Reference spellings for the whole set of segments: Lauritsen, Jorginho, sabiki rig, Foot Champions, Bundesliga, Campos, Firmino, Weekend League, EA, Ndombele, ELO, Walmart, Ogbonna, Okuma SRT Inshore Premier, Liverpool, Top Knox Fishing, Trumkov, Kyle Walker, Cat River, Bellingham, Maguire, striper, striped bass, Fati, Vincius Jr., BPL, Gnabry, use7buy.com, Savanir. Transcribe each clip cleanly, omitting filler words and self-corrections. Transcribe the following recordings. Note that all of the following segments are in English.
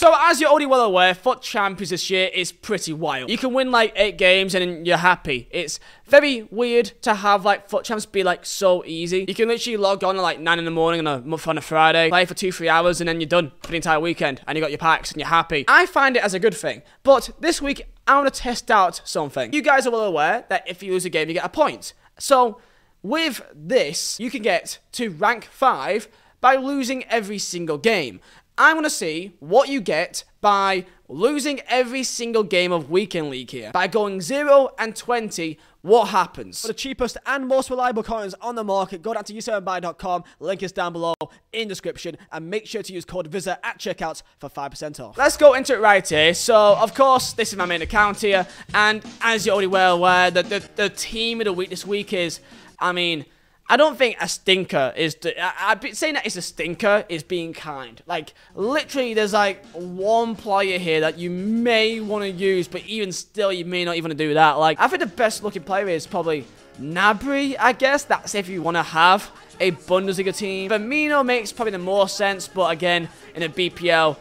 So as you're already well aware, Foot Champions this year is pretty wild. You can win like 8 games and then you're happy. It's very weird to have like Foot Champions be like so easy. You can literally log on at like 9 in the morning on a Friday, play for 2-3 hours and then you're done for the entire weekend and you got your packs and you're happy. I find it as a good thing, but this week I want to test out something. You guys are well aware that if you lose a game you get a point. So with this, you can get to rank 5 by losing every single game. I want to see what you get by losing every single game of Weekend League here. By going 0 and 20, what happens? For the cheapest and most reliable coins on the market, go down to use7buy.com, link is down below in description, and make sure to use code VISIT at checkout for 5% off. Let's go into it right here. So, of course, this is my main account here, and as you're already well aware, the team of the week this week is, I mean, I don't think a stinker is... I've been saying that it's a stinker is being kind. Like, literally, there's like one player here that you may want to use, but even still, you may not even do that. Like, I think the best looking player is probably Gnabry, I guess. That's if you want to have a Bundesliga team. Firmino makes probably the more sense, but again, in a BPL...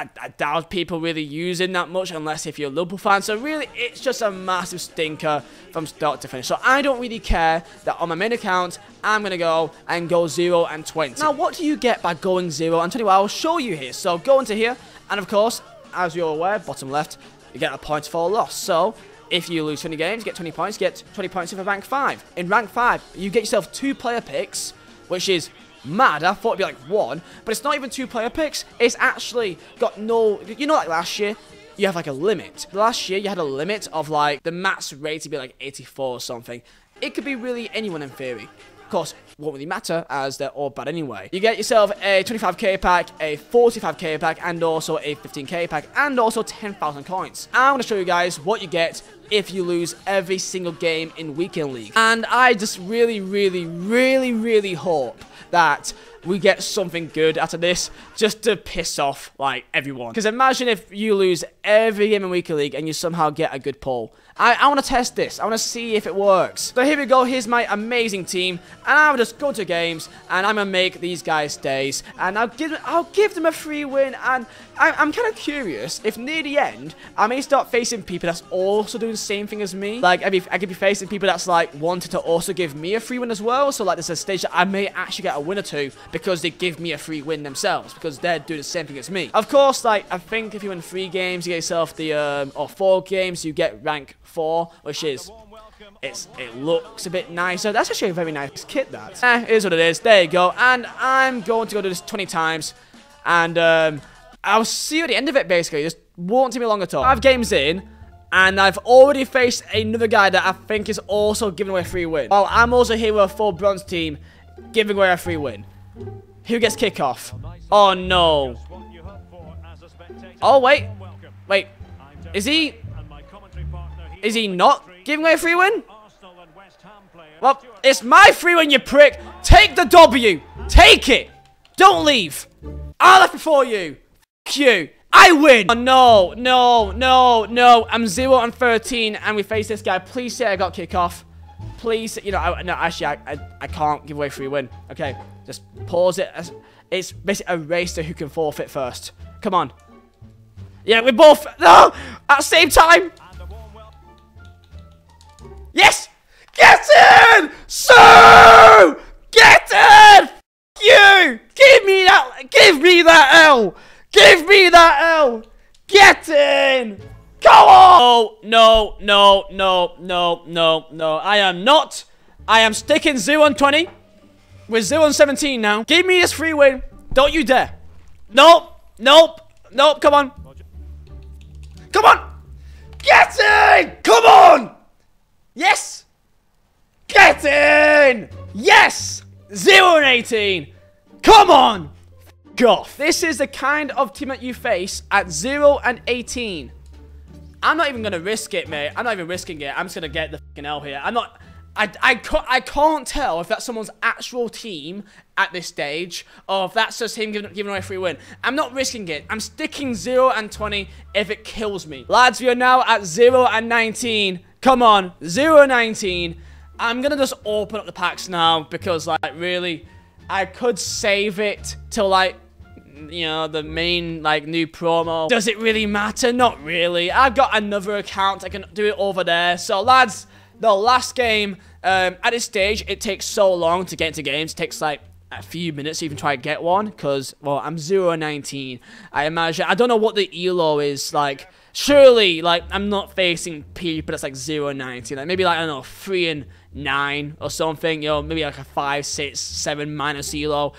I doubt people really using that much unless if you're a Liverpool fan. So really, it's just a massive stinker from start to finish. So I don't really care that on my main account, I'm going to go and go 0 and 20. Now, what do you get by going 0 and 20? Well, I'll show you here. So go into here. And of course, as you're aware, bottom left, you get a point for a loss. So if you lose 20 games, get 20 points. Get 20 points in for rank 5. In rank 5, you get yourself 2 player picks, which is... mad. I thought it'd be like 1, but it's not even 2 player picks. It's actually got no, you know, like last year you have like a limit. Last year you had a limit of like the max rate to be like 84 or something. It could be really anyone in theory. Of course, won't really matter as they're all bad anyway. You get yourself a 25k pack, a 45k pack, and also a 15k pack, and also 10,000 coins. I want to show you guys what you get if you lose every single game in Weekend League. And I just really, really, really, really hope that we get something good out of this just to piss off, like, everyone. Because imagine if you lose every game in Weekend League and you somehow get a good pull. I want to test this. I want to see if it works. So here we go. Here's my amazing team. And I'm just going to games. And I'm going to make these guys days. And I'll give them a free win. And I'm kind of curious if near the end, I may start facing people that's also doing the same thing as me. Like, I could be facing people that's, like, wanted to also give me a free win as well. So, like, there's a stage that I may actually get a win or two because they give me a free win themselves. Because they're doing the same thing as me. Of course, like, I think if you win 3 games, you get yourself the, or 4 games, you get rank 4, which is, it looks a bit nicer. That's actually a very nice kit, that. It is what it is. There you go. And I'm going to go do this 20 times. And I'll see you at the end of it, basically. Just won't take me long at all. 5 games in, and I've already faced another guy that I think is also giving away a free win. Well, I'm also here with a full bronze team giving away a free win. Who gets kickoff? Oh, no. Oh, wait. Wait. Is he not giving away a free win? Well, it's my free win, you prick. Take the W. Take it. Don't leave. I left before you. F*** you. I win. Oh, no, no, no, no. I'm 0 and 13, and we face this guy. Please say I got kickoff. Please, you know, I can't give away free win. Okay, just pause it. It's basically a race to who can forfeit first. Come on. Yeah, we both. No, at the same time. Yes! Get in! So! Get in! F you! Give me that L! Give me that L! Get in! Go on! Oh, no, no, no, no, no, no. I am sticking 0 and 20. We're 0 and 17 now. Give me this free win. Don't you dare. Nope. Nope. Nope. Come on. Come on! Get in! Come on! Yes! Get in! Yes! 0 and 18! Come on! F*** off. This is the kind of team that you face at 0 and 18. I'm not even going to risk it, mate. I'm not even risking it. I'm just going to get the f***ing L here. I'm not... I can't tell if that's someone's actual team at this stage or if that's just him giving away a free win. I'm not risking it. I'm sticking 0 and 20 if it kills me. Lads, we are now at 0 and 19. Come on, 0-19. I'm going to just open up the packs now because, like, really, I could save it till, like, you know, the main like new promo. Does it really matter? Not really. I've got another account. I can do it over there. So lads, the last game, at this stage, it takes so long to get into games. It takes like a few minutes to even try to get one because, well, I'm 0-19. I imagine, I don't know what the ELO is like. Surely, like, I'm not facing people that's like 0-19. Like, maybe, like, I don't know, 3-9 or something. You know, maybe like a 5, 6, 7 minus ELO.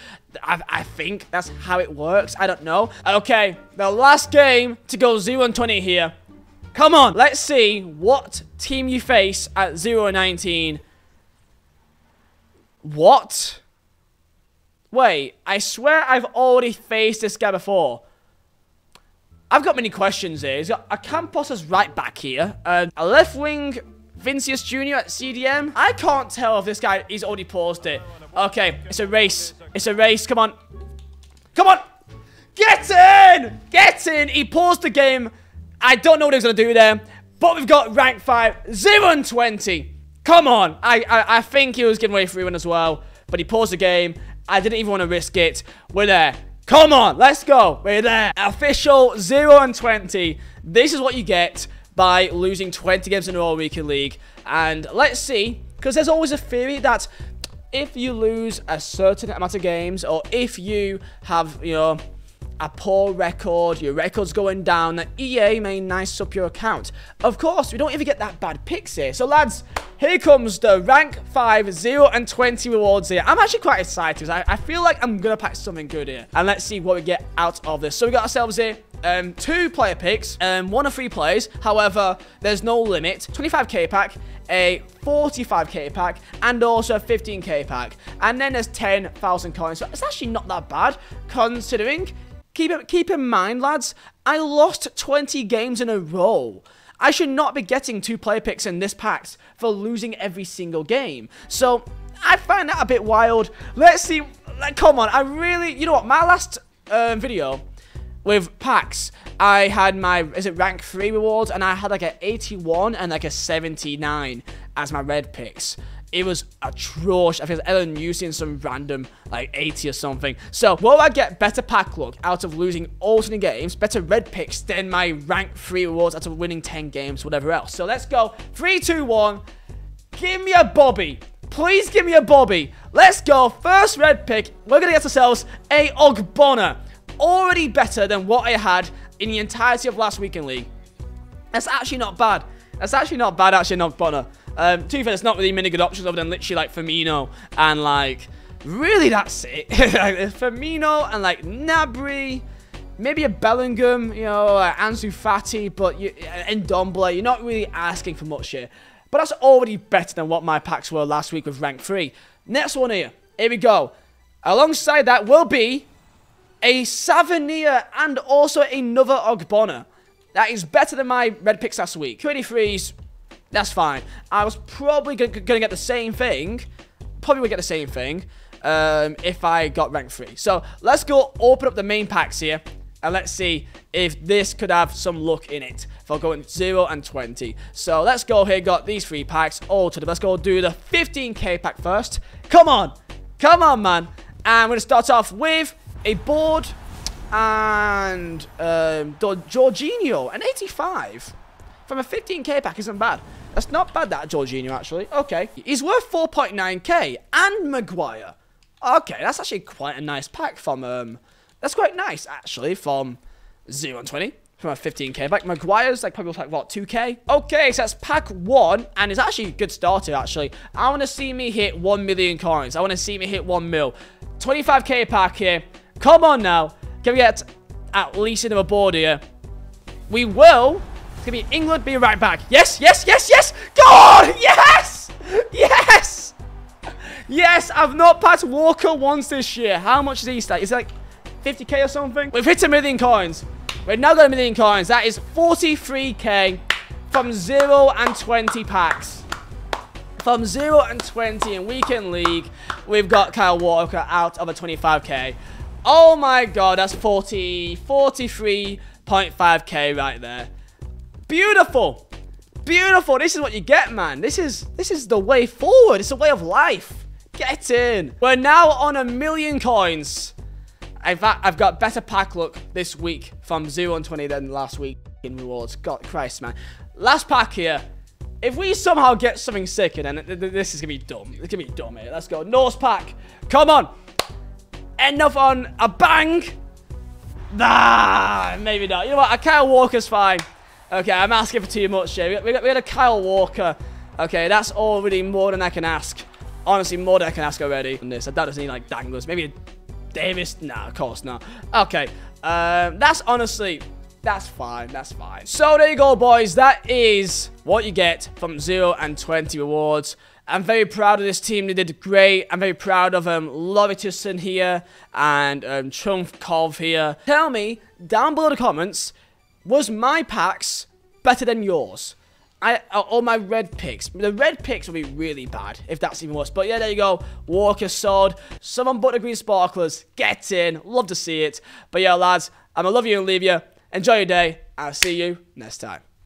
I think that's how it works. I don't know. Okay, the last game to go 0-20 here. Come on, let's see what team you face at 0-19. What? Wait, I swear I've already faced this guy before. I've got many questions here. He's got a Campos as right back here. A left wing, Vincius Jr. at CDM. I can't tell if this guy, he's already paused it. Okay, it's a race. It's a race. Come on. Come on. Get in. Get in. He paused the game. I don't know what he's going to do there. But we've got rank 5, 0-20. Come on. I think he was giving away 3-1 as well. But he paused the game. I didn't even want to risk it. We're there. Come on, let's go. We're there. Official 0-20. This is what you get by losing 20 games in a row Weekend League. And let's see, because there's always a theory that if you lose a certain amount of games, or if you have, you know, a poor record, your record's going down, that EA may nice up your account. Of course, we don't even get that bad picks here. So lads, here comes the rank 5, 0-20 rewards here. I'm actually quite excited because I feel like I'm going to pack something good here. And let's see what we get out of this. So we got ourselves here 2 player picks, 1 of 3 players. However, there's no limit. 25k pack, a 45k pack, and also a 15k pack. And then there's 10,000 coins. So it's actually not that bad considering. Keep in mind, lads, I lost 20 games in a row. I should not be getting 2 player picks in this pack for losing every single game. So, I find that a bit wild. Let's see. Come on, I really... You know what? My last video with packs, I had my... Is it rank 3 rewards? And I had like an 81 and like a 79 as my red picks. It was atrocious. I think it was Ellen using some random, like, 80 or something. So, will I get better pack luck out of losing alternate games, better red picks, than my rank 3 rewards out of winning 10 games, whatever else? So, let's go. 3, 2, 1. Give me a Bobby. Please give me a Bobby. Let's go. First red pick. We're going to get ourselves a Ogbonna. Already better than what I had in the entirety of last Weekend League. That's actually not bad. That's actually not bad, actually, Ogbonna. To be fair, there's not really many good options other than literally like Firmino and like, really that's it. Firmino and like Gnabry, maybe a Bellingham, you know, Ansu Fati, but and Ndombele, you're not really asking for much here. But that's already better than what my packs were last week with rank 3. Next one here, here we go. Alongside that will be a Savanir and also another Ogbonna. That is better than my red picks last week. 23s. That's fine. I was probably going to get the same thing. Probably would get the same thing if I got rank 3. So, let's go open up the main packs here. And let's see if this could have some luck in it for going 0-20. So, let's go here. Got these 3 packs all to them. Let's go do the 15k pack first. Come on. Come on, man. And we're going to start off with a board and Jorginho. An 85. From a 15k pack isn't bad. That's not bad, that Jorginho, actually. Okay. He's worth 4.9k. And Maguire. Okay, that's actually quite a nice pack from... that's quite nice, actually, from 0-20. From a 15k pack. Maguire's, like, probably like, what, 2k? Okay, so that's pack 1. And it's actually a good starter, actually. I want to see me hit 1 million coins. I want to see me hit 1 mil. 25k pack here. Come on, now. Can we get at least another board here? We will... It's going to be England being right back. Yes, yes, yes, yes. Go on. Yes. Yes. Yes, I've not passed Walker once this year. How much is he stat? Is it like 50k or something? We've hit 1 million coins. We've now got 1 million coins. That is 43k from 0-20 packs. From 0-20 in Weekend League, we've got Kyle Walker out of a 25k. Oh my God, that's 43.5k right there. Beautiful. Beautiful. This is what you get, man. This is the way forward. It's a way of life. Get in. We're now on 1 million coins. In fact, I've got better pack luck this week from 0 and 20 than last week in rewards. God Christ, man. Last pack here. If we somehow get something sick, and then this is gonna be dumb. It's gonna be dumb here. Let's go. Norse pack. Come on. Enough on a bang. Nah, maybe not. You know what? A Kyle Walker's fine. Okay, I'm asking for too much here. We got a Kyle Walker. Okay, that's already more than I can ask. Honestly, more than I can ask already on this. I doubt it's any like danglers. Maybe a Davis. Nah, of course not. Okay. That's honestly. That's fine, that's fine. So there you go, boys. That is what you get from 0 and 20 rewards. I'm very proud of this team. They did great. I'm very proud of Lauritsen here and Trumkov here. Tell me, down below in the comments, was my packs better than yours? Or my red picks. The red picks will be really bad, if that's even worse. But yeah, there you go. Walker, Sword. Someone bought the green sparklers. Get in. Love to see it. But yeah, lads, I'm going to love you and leave you. Enjoy your day. I'll see you next time.